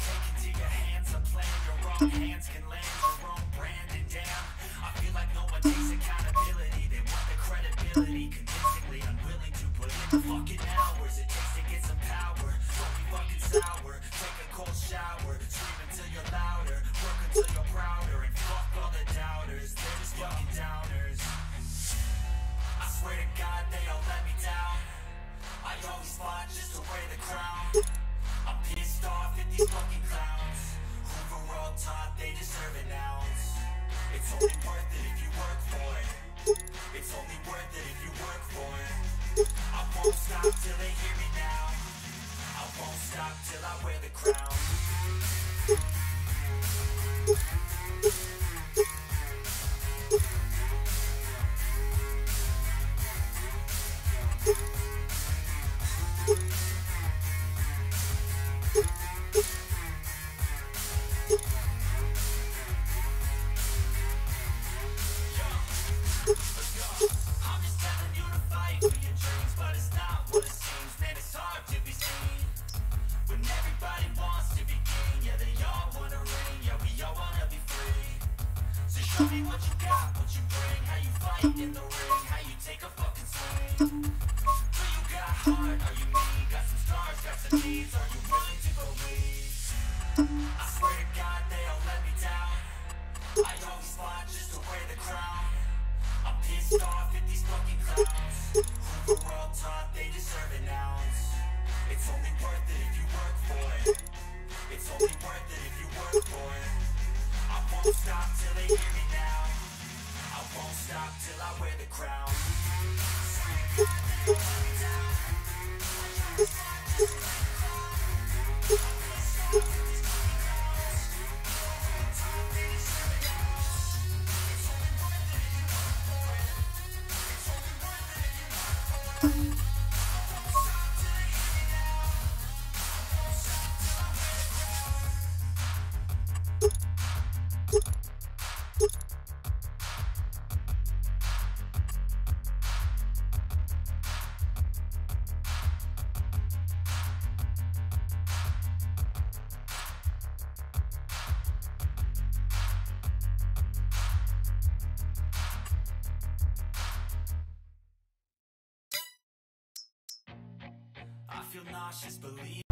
Take into your hands a plan, your wrong hands can land your own brand. And damn, I feel like no one takes accountability. They want the credibility, convincingly unwilling to put in the fucking hours it takes to get some power. Don't be fucking sour, take a cold shower, scream until you're louder, work until you're prouder. And all the doubters, they're just fucking downers. I swear to God they all let me down. I always fought just to wear the crown. I'm pissed off at these fucking clowns who were all taught they deserve an ounce. It's only worth it if you work for it. It's only worth it if you work for it. I won't stop till they hear me now. I won't stop till I wear the crown. Nauseous, believe.